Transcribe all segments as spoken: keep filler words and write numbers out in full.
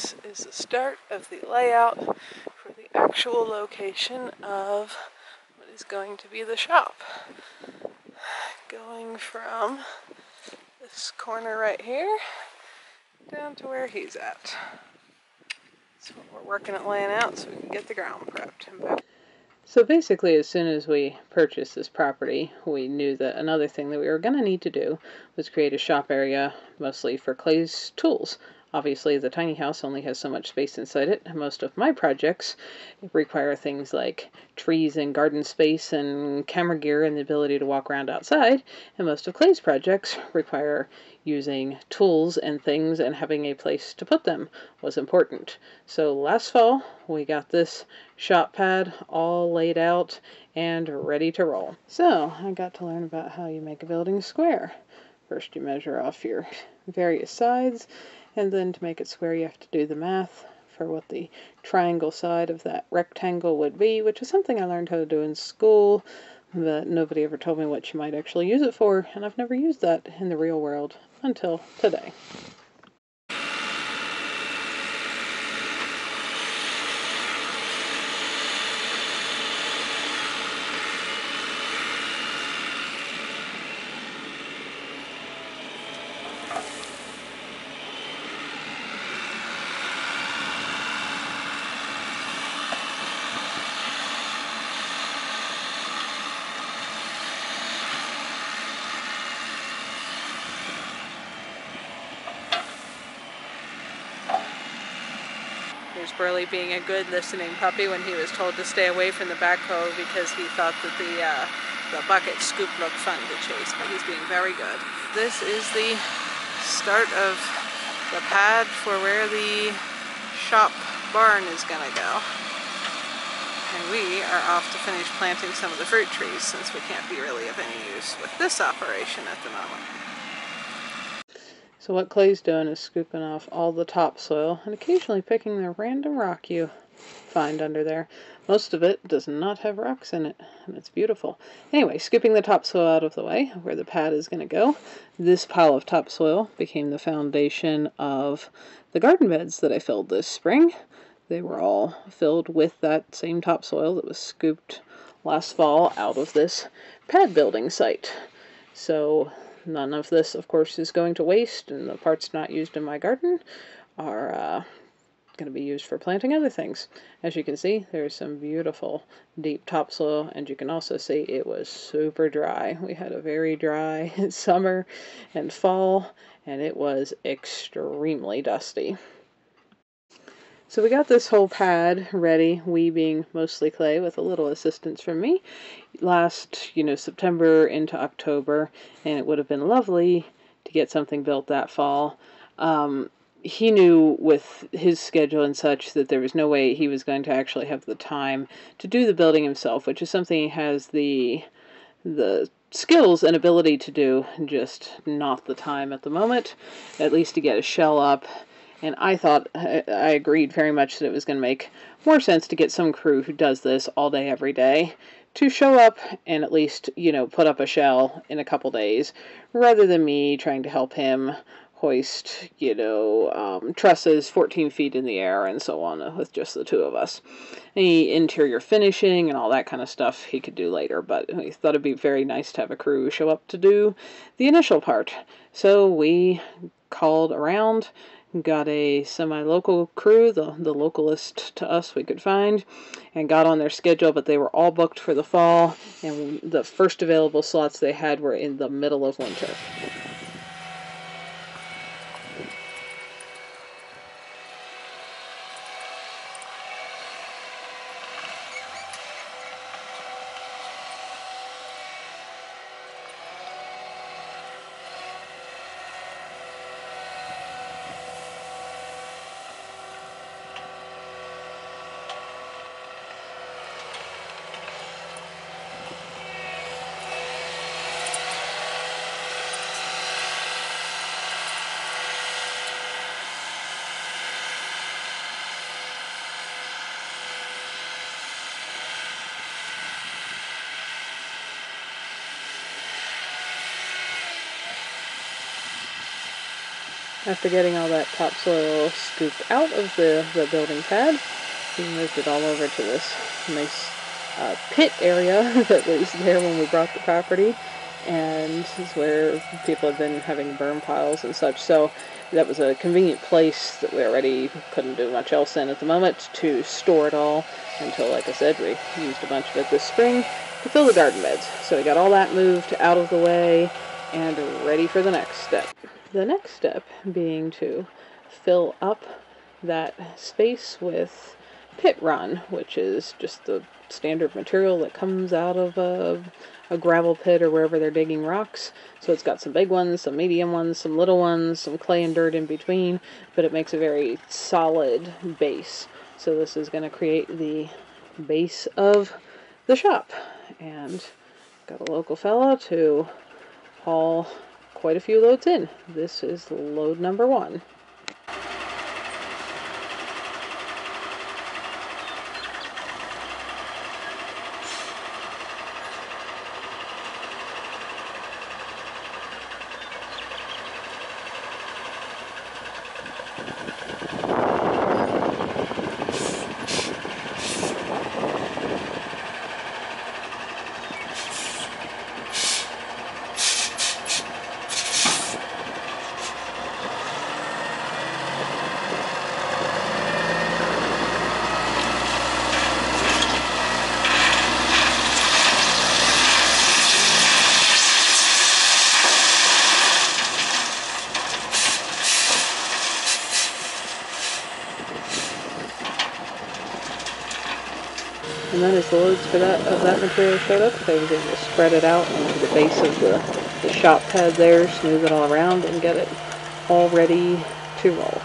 This is the start of the layout for the actual location of what is going to be the shop. Going from this corner right here down to where he's at. So we're working at laying out so we can get the ground prepped and back. So basically, as soon as we purchased this property, we knew that another thing that we were going to need to do was create a shop area mostly for Clay's tools. Obviously, the tiny house only has so much space inside it, and most of my projects require things like trees and garden space and camera gear and the ability to walk around outside, and most of Clay's projects require using tools and things, and having a place to put them was important. So last fall, we got this shop pad all laid out and ready to roll. So I got to learn about how you make a building square. First, you measure off your various sides, and then to make it square you have to do the math for what the triangle side of that rectangle would be, which is something I learned how to do in school, but nobody ever told me what you might actually use it for, and I've never used that in the real world until today. Burley being a good listening puppy when he was told to stay away from the backhoe because he thought that the uh, the bucket scoop looked fun to chase, but he's being very good. This is the start of the pad for where the shop barn is going to go. And we are off to finish planting some of the fruit trees since we can't be really of any use with this operation at the moment. So what Clay's doing is scooping off all the topsoil and occasionally picking the random rock you find under there. Most of it does not have rocks in it, and it's beautiful. Anyway, scooping the topsoil out of the way, where the pad is going to go, this pile of topsoil became the foundation of the garden beds that I filled this spring. They were all filled with that same topsoil that was scooped last fall out of this pad building site. So none of this, of course, is going to waste, and the parts not used in my garden are uh, going to be used for planting other things. As you can see, there's some beautiful deep topsoil, and you can also see it was super dry. We had a very dry summer and fall, and it was extremely dusty. So we got this whole pad ready, we being mostly Clay with a little assistance from me, last, you know, September into October, and it would have been lovely to get something built that fall. Um, he knew with his schedule and such that there was no way he was going to actually have the time to do the building himself, which is something he has the the skills and ability to do, just not the time at the moment, at least to get a shell up. And I thought, I agreed very much that it was going to make more sense to get some crew who does this all day, every day, to show up and at least, you know, put up a shell in a couple days, rather than me trying to help him hoist, you know, um, trusses fourteen feet in the air and so on with just the two of us. Any interior finishing and all that kind of stuff he could do later, but I thought it'd be very nice to have a crew show up to do the initial part. So we called around, got a semi-local crew, the, the localest to us we could find, and got on their schedule, but they were all booked for the fall, and the first available slots they had were in the middle of winter. After getting all that topsoil scooped out of the, the building pad, we moved it all over to this nice uh, pit area that was there when we brought the property, and this is where people have been having burn piles and such, so that was a convenient place that we already couldn't do much else in at the moment to store it all until, like I said, we used a bunch of it this spring to fill the garden beds. So we got all that moved out of the way and ready for the next step. The next step being to fill up that space with pit run, which is just the standard material that comes out of a, a gravel pit or wherever they're digging rocks. So it's got some big ones, some medium ones, some little ones, some clay and dirt in between, but it makes a very solid base. So this is going to create the base of the shop. And got a local fella to haul quite a few loads in. This is load number one. And then as the loads for that, of that material showed up, they were able to spread it out into the base of the, the shop pad there, smooth it all around, and get it all ready to roll.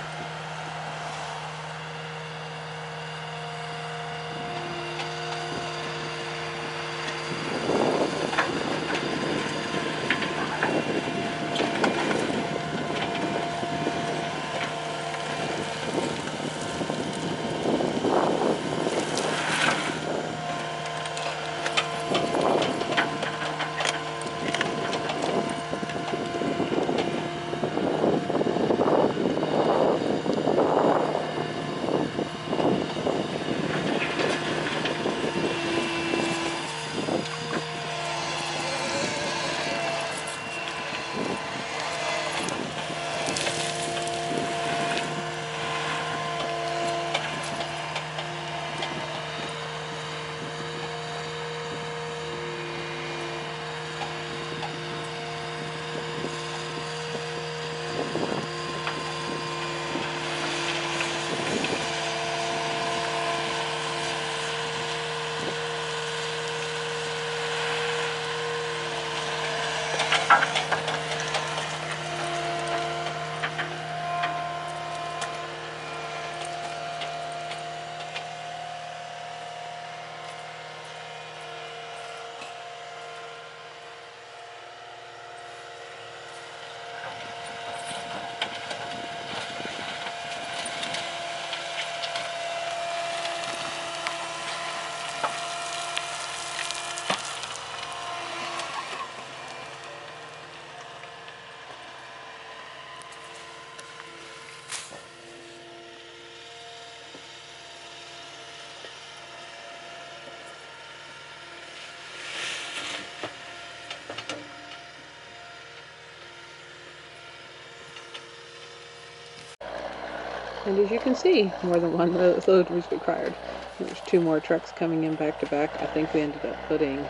And as you can see, more than one load was required. There's two more trucks coming in back to back. I think we ended up putting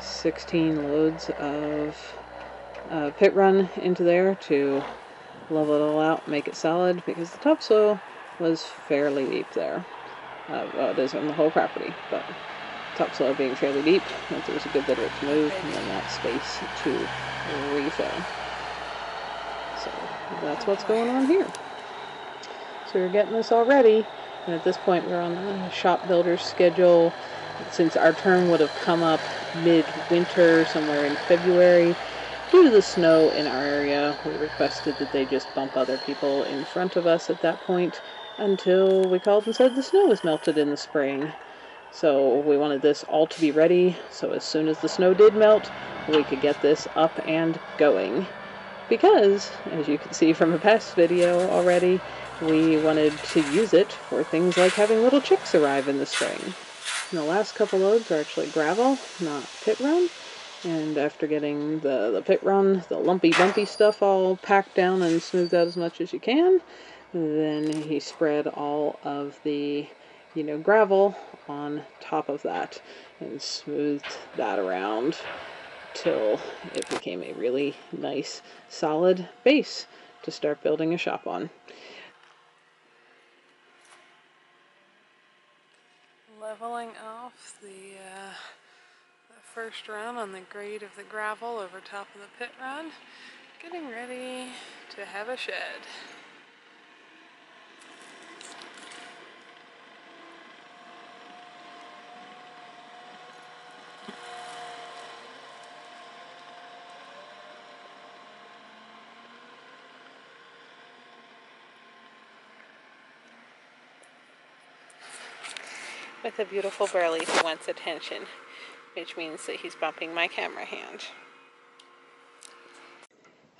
sixteen loads of uh, pit run into there to level it all out, make it solid, because the topsoil was fairly deep there. Uh, well, it is on the whole property, but topsoil being fairly deep, there was a good bit of it to move, and then that space to refill. So that's what's going on here. So we were getting this all ready, and at this point we were on the shop builder's schedule. Since our term would have come up mid-winter, somewhere in February, due to the snow in our area, we requested that they just bump other people in front of us at that point until we called and said the snow was melted in the spring. So we wanted this all to be ready, so as soon as the snow did melt, we could get this up and going. because, as you can see from a past video already, we wanted to use it for things like having little chicks arrive in the spring. And the last couple loads are actually gravel, not pit run, and after getting the, the pit run, the lumpy bumpy stuff all packed down and smoothed out as much as you can, then he spread all of the, you know, gravel on top of that and smoothed that around till it became a really nice solid base to start building a shop on. Leveling off the, uh, the first run on the grade of the gravel over top of the pit run, getting ready to have a shed. With a beautiful burley who wants attention, which means that he's bumping my camera hand.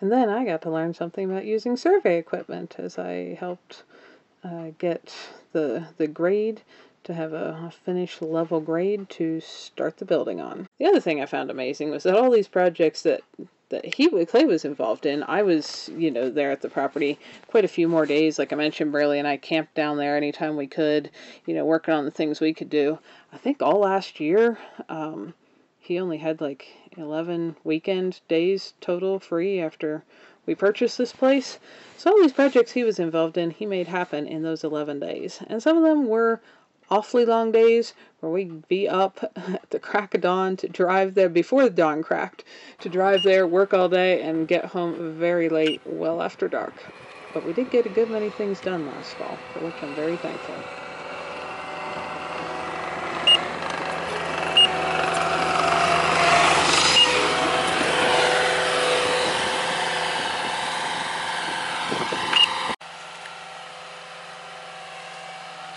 And then I got to learn something about using survey equipment as I helped uh, get the, the grade to have a, a finished level grade to start the building on. The other thing I found amazing was that all these projects that that he, Clay was involved in, I was, you know, there at the property quite a few more days. Like I mentioned, Burley and I camped down there anytime we could, you know, working on the things we could do. I think all last year, um, he only had like eleven weekend days total free after we purchased this place. So all these projects he was involved in, he made happen in those eleven days. And some of them were awfully long days where we'd be up at the crack of dawn to drive there, before the dawn cracked, to drive there, work all day, and get home very late, well after dark. But we did get a good many things done last fall, for which I'm very thankful.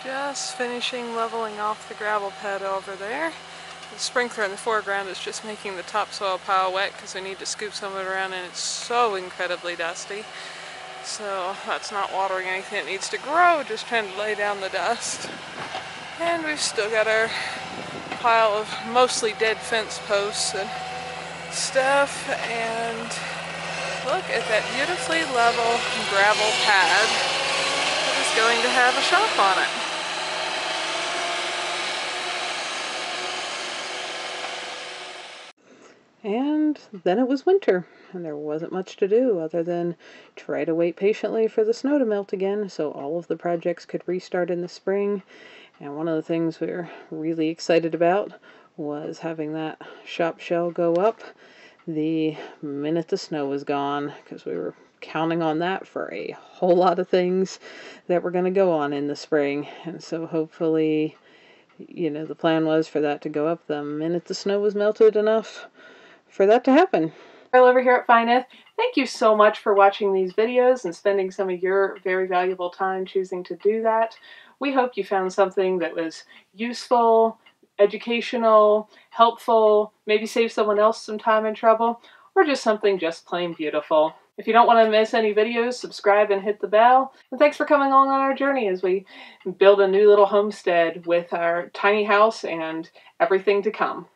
Just finishing leveling off the gravel pad over there. The sprinkler in the foreground is just making the topsoil pile wet because we need to scoop some of it around and it's so incredibly dusty. So that's not watering anything that needs to grow, just trying to lay down the dust. And we've still got our pile of mostly dead fence posts and stuff. And look at that beautifully level gravel pad that is going to have a shop on it. And then it was winter, and there wasn't much to do other than try to wait patiently for the snow to melt again so all of the projects could restart in the spring. And one of the things we were really excited about was having that shop shell go up the minute the snow was gone, because we were counting on that for a whole lot of things that were going to go on in the spring. And so hopefully, you know, the plan was for that to go up the minute the snow was melted enough for that to happen. Ariel over here at Fy Nyth. Thank you so much for watching these videos and spending some of your very valuable time choosing to do that. We hope you found something that was useful, educational, helpful, maybe save someone else some time and trouble, or just something just plain beautiful. If you don't want to miss any videos, subscribe and hit the bell. And thanks for coming along on our journey as we build a new little homestead with our tiny house and everything to come.